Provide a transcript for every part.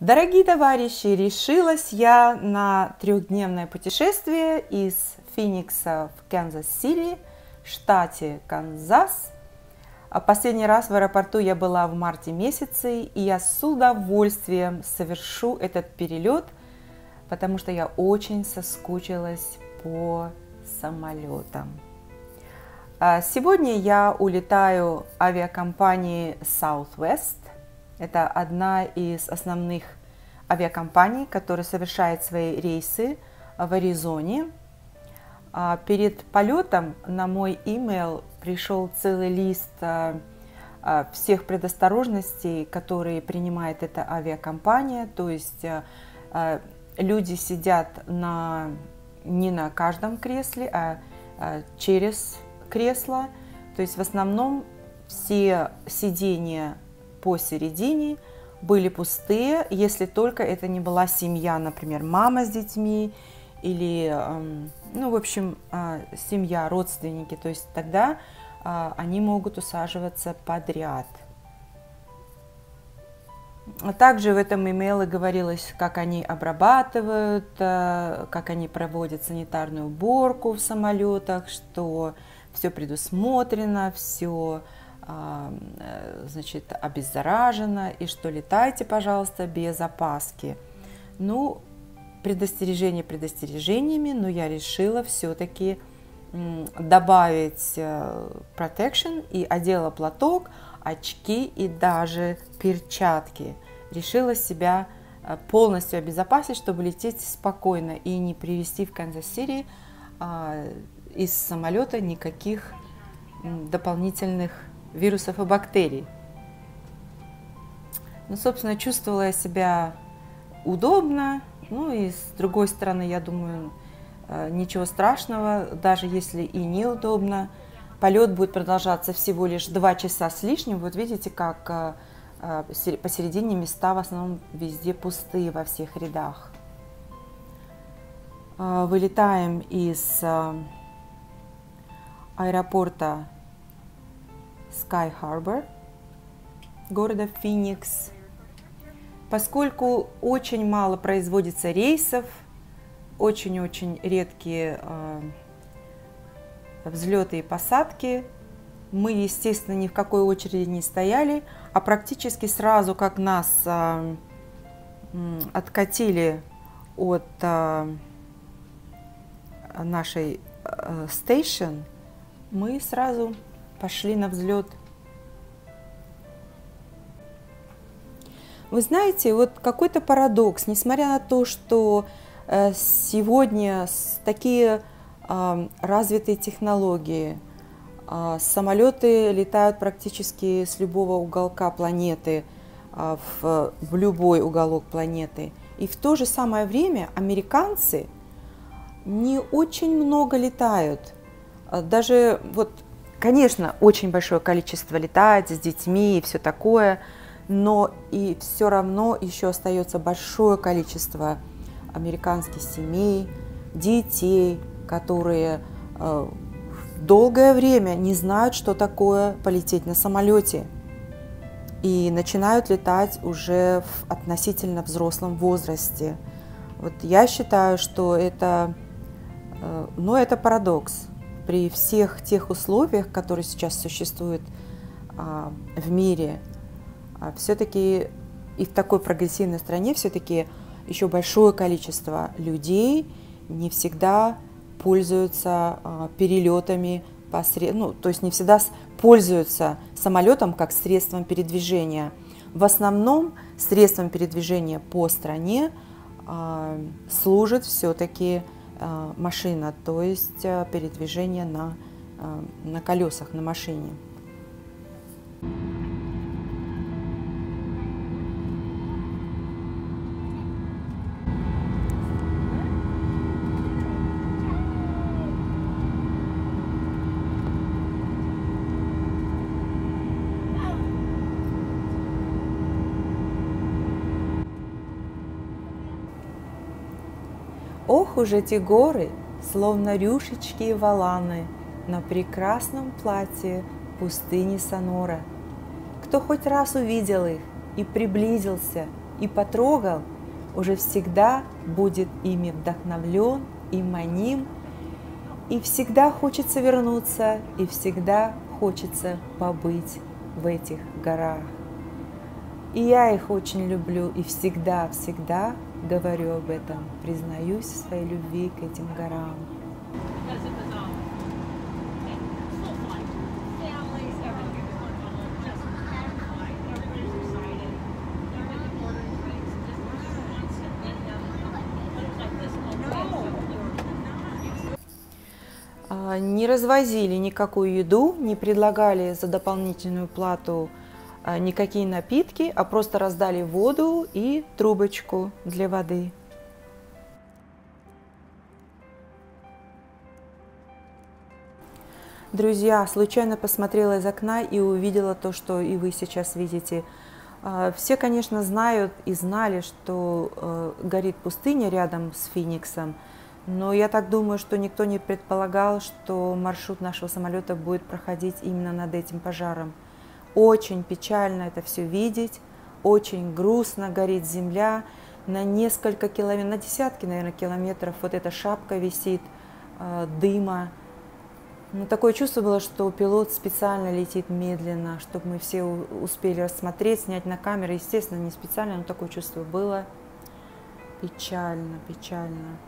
Дорогие товарищи, решилась я на трехдневное путешествие из Феникса в Канзас-Сити, штате Канзас. Последний раз в аэропорту я была в марте месяце, и я с удовольствием совершу этот перелет, потому что я очень соскучилась по самолетам. Сегодня я улетаю авиакомпанией Southwest. Это одна из основных авиакомпаний, которая совершает свои рейсы в Аризоне. Перед полетом на мой имейл пришел целый лист всех предосторожностей, которые принимает эта авиакомпания. То есть люди сидят не на каждом кресле, а через кресло. То есть в основном все сиденья посередине были пустые, если только это не была семья, например, мама с детьми или, ну, в общем, семья, родственники, то есть тогда они могут усаживаться подряд. Также в этом имейле говорилось, как они обрабатывают, как они проводят санитарную уборку в самолетах, что все предусмотрено, все, значит, обеззаражено, и что летайте, пожалуйста, без опаски. Ну, предостережения предостережениями, но я решила все-таки добавить protection и одела платок, очки и даже перчатки. Решила себя полностью обезопасить, чтобы лететь спокойно и не привести в Канзас-Сити из самолета никаких дополнительных вирусов и бактерий. Ну, собственно, чувствовала я себя удобно. Ну и с другой стороны, я думаю, ничего страшного, даже если и неудобно. Полет будет продолжаться всего лишь 2 часа с лишним. Вот видите, как посередине места в основном везде пустые во всех рядах. Вылетаем из аэропорта Sky Harbor города Феникс. Поскольку очень мало производится рейсов, очень-очень редкие взлеты и посадки, мы, естественно, ни в какой очереди не стояли, а практически сразу, как нас откатили от нашей station, мы сразу пошли на взлет. Вы знаете, вот какой-то парадокс, несмотря на то, что сегодня такие развитые технологии, самолеты летают практически с любого уголка планеты, в любой уголок планеты. И в то же самое время американцы не очень много летают. Даже вот, конечно, очень большое количество летает с детьми и все такое, но и все равно еще остается большое количество американских семей, детей, которые долгое время не знают, что такое полететь на самолете, и начинают летать уже в относительно взрослом возрасте. Вот я считаю, что это, ну, это парадокс. При всех тех условиях, которые сейчас существуют в мире, все-таки и в такой прогрессивной стране все-таки еще большое количество людей не всегда пользуются перелетами, ну, то есть не всегда пользуются самолетом как средством передвижения. В основном средством передвижения по стране служит все-таки машина, то есть передвижение на колесах, на машине. Ох уж эти горы, словно рюшечки и валаны на прекрасном платье пустыни Сонора. Кто хоть раз увидел их и приблизился, и потрогал, уже всегда будет ими вдохновлен и маним, и всегда хочется вернуться, и всегда хочется побыть в этих горах. И я их очень люблю, и всегда говорю об этом, признаюсь в своей любви к этим горам. Не развозили никакую еду, не предлагали за дополнительную плату никакие напитки, а просто раздали воду и трубочку для воды. Друзья, случайно посмотрела из окна и увидела то, что и вы сейчас видите. Все, конечно, знают и знали, что горит пустыня рядом с Фениксом. Но я так думаю, что никто не предполагал, что маршрут нашего самолета будет проходить именно над этим пожаром. Очень печально это все видеть, очень грустно, горит земля. На несколько километров, на десятки, наверное, километров вот эта шапка висит, дыма. Но такое чувство было, что пилот специально летит медленно, чтобы мы все успели рассмотреть, снять на камеру. Естественно, не специально, но такое чувство было. Печально, печально.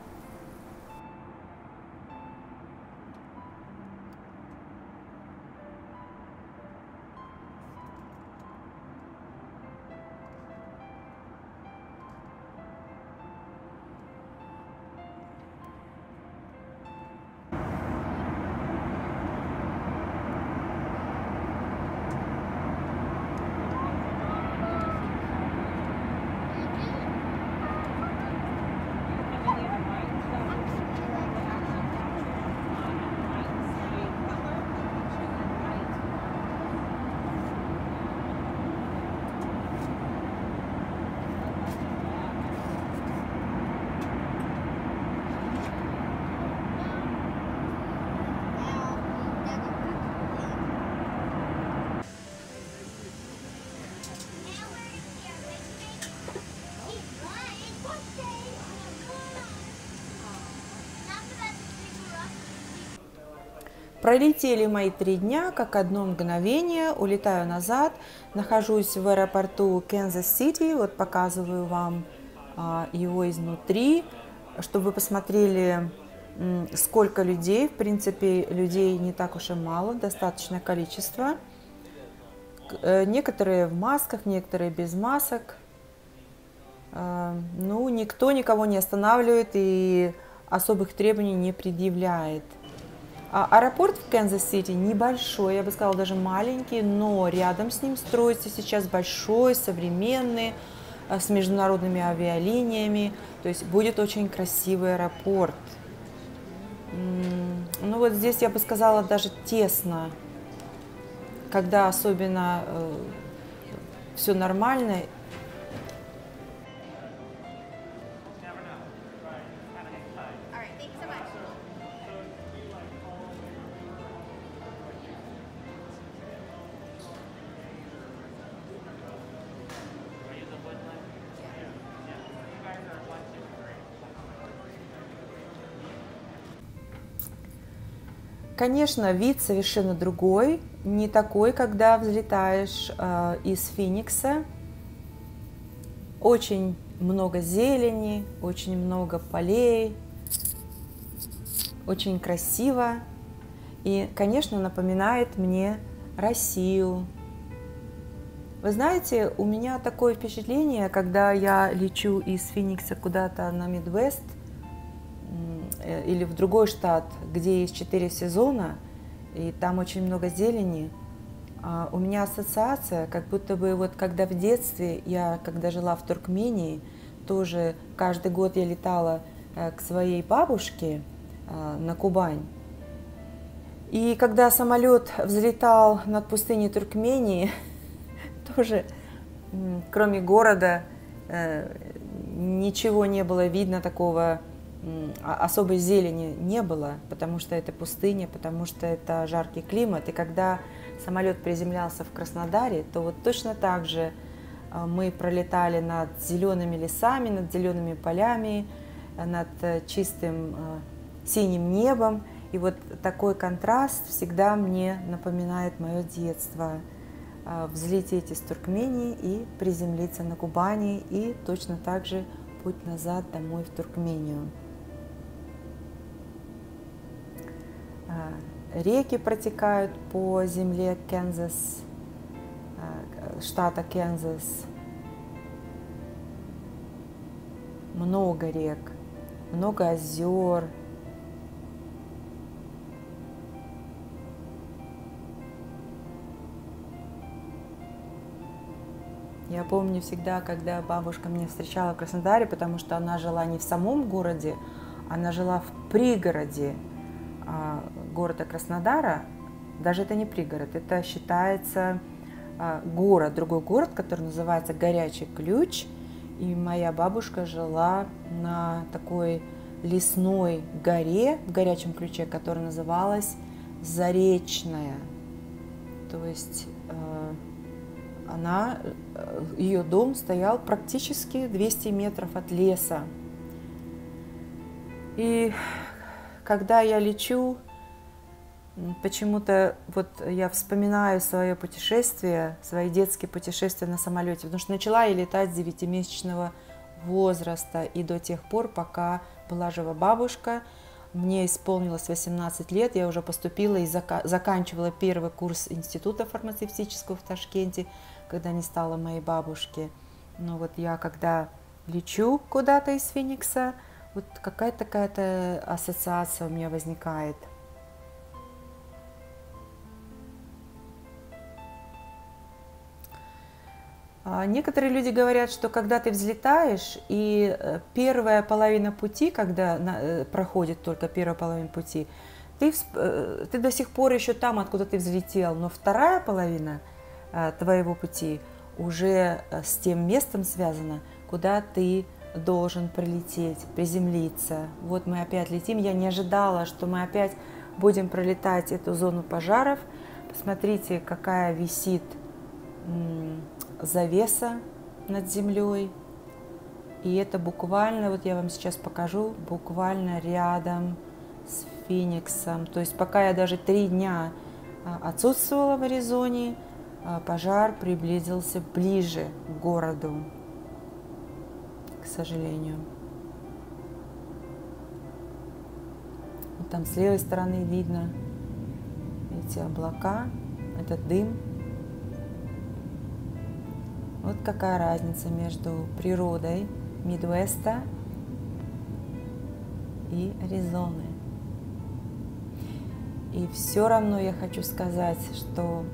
Пролетели мои 3 дня, как одно мгновение, улетаю назад, нахожусь в аэропорту Канзас-Сити, вот показываю вам его изнутри, чтобы вы посмотрели, сколько людей, в принципе, людей не так уж и мало, достаточное количество, некоторые в масках, некоторые без масок, ну, никто никого не останавливает и особых требований не предъявляет. Аэропорт в Канзас-Сити небольшой, я бы сказала, даже маленький, но рядом с ним строится сейчас большой, современный, с международными авиалиниями, то есть будет очень красивый аэропорт. Ну вот здесь, я бы сказала, даже тесно, когда особенно все нормально. Конечно, вид совершенно другой, не такой, когда взлетаешь из Феникса. Очень много зелени, очень много полей, очень красиво. И, конечно, напоминает мне Россию. Вы знаете, у меня такое впечатление, когда я лечу из Феникса куда-то на Мидвест, или в другой штат, где есть 4 сезона, и там очень много зелени, у меня ассоциация, как будто бы вот когда в детстве, я когда жила в Туркмении, тоже каждый год я летала к своей бабушке на Кубань. И когда самолет взлетал над пустыней Туркмении, тоже кроме города ничего не было видно такого, особой зелени не было, потому что это пустыня, потому что это жаркий климат. И когда самолет приземлялся в Краснодаре, то вот точно так же Мы пролетали над зелеными лесами, над зелеными полями, над чистым синим небом. И вот такой контраст всегда мне напоминает мое детство. Взлететь из Туркмении и приземлиться на Кубани, и точно так же путь назад домой в Туркмению. Реки протекают по земле Канзас, штата Канзас. Много рек, много озер. Я помню всегда, когда бабушка меня встречала в Краснодаре, потому что она жила не в самом городе, она жила в пригороде города Краснодара. Даже это не пригород, это считается город, другой город, который называется Горячий Ключ. И моя бабушка жила на такой лесной горе в Горячем Ключе, которая называлась Заречная. То есть ее дом стоял практически 200 метров от леса. И когда я лечу, почему-то вот я вспоминаю свое путешествие, свои детские путешествия на самолете, потому что начала я летать с 9-месячного возраста и до тех пор, пока была жива бабушка. Мне исполнилось 18 лет, я уже поступила и заканчивала первый курс института фармацевтического в Ташкенте, когда не стало моей бабушки. Но вот я когда лечу куда-то из Феникса, вот какая-то такая ассоциация у меня возникает. Некоторые люди говорят, что когда ты взлетаешь, и первая половина пути, когда проходит только первая половина пути, ты до сих пор еще там, откуда ты взлетел, но вторая половина твоего пути уже с тем местом связана, куда ты должен прилететь, приземлиться. Вот мы опять летим. Я не ожидала, что мы опять будем пролетать эту зону пожаров. Посмотрите, какая висит завеса над землей, и это буквально, вот я вам сейчас покажу, буквально рядом с Фениксом. То есть пока я даже 3 дня отсутствовала в Аризоне, пожар приблизился ближе к городу, к сожалению. Вот там с левой стороны видно эти облака, этот дым. Вот какая разница между природой Мидвеста и Аризоны. И все равно я хочу сказать, что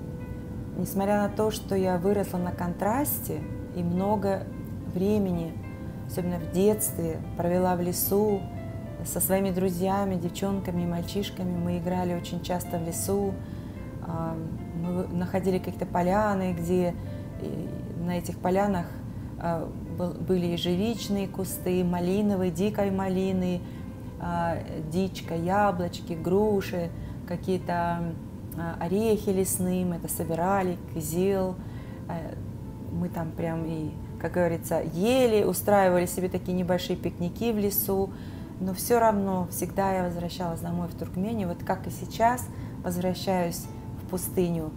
несмотря на то, что я выросла на контрасте и много времени, особенно в детстве, провела в лесу со своими друзьями, девчонками и мальчишками, мы играли очень часто в лесу, мы находили какие-то поляны, где на этих полянах были ежевичные кусты, малиновые, дикой малины, дичка, яблочки, груши, какие-то орехи лесные, мы это собирали, кизил. Мы там прям и, как говорится, ели, устраивали себе такие небольшие пикники в лесу. Но все равно всегда я возвращалась домой в Туркмению. Вот как и сейчас возвращаюсь в пустыню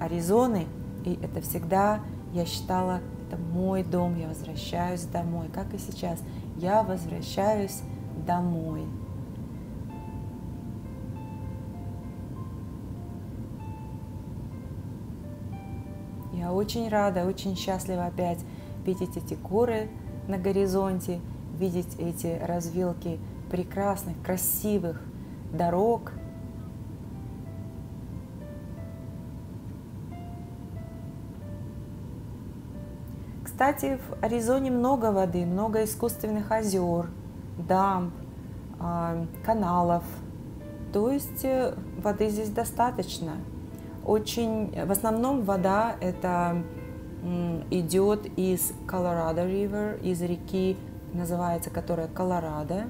Аризоны, и это всегда... Я считала, это мой дом, я возвращаюсь домой, как и сейчас. Я возвращаюсь домой. Я очень рада, очень счастлива опять видеть эти горы на горизонте, видеть эти развилки прекрасных, красивых дорог. Кстати, в Аризоне много воды, много искусственных озер, дам, каналов. То есть воды здесь достаточно. В основном вода это идет из Колорадо-Ривер, из реки, называется, которая Колорадо.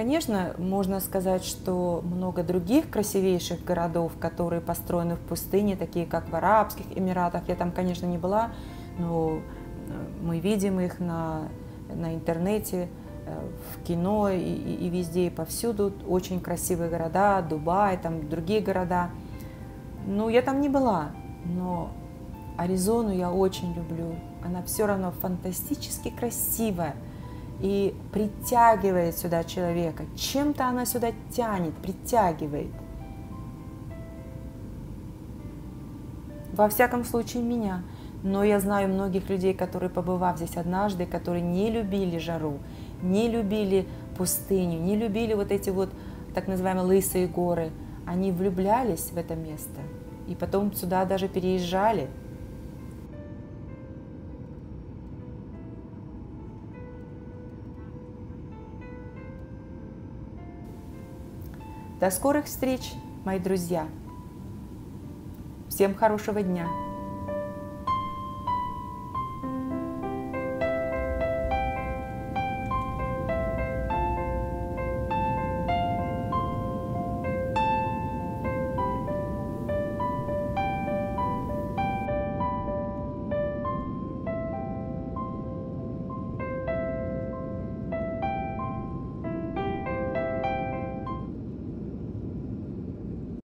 Конечно, можно сказать, что много других красивейших городов, которые построены в пустыне, такие как в Арабских Эмиратах. Я там, конечно, не была, но мы видим их на интернете, в кино и везде, и повсюду. Очень красивые города, Дубай, там другие города. Ну, я там не была, но Аризону я очень люблю. Она все равно фантастически красивая и притягивает сюда человека. Чем-то она сюда тянет, притягивает. Во всяком случае, меня. Но я знаю многих людей, которые, побывав здесь однажды, которые не любили жару, не любили пустыню, не любили вот эти вот так называемые лысые горы. Они влюблялись в это место и потом сюда даже переезжали. До скорых встреч, мои друзья! Всем хорошего дня!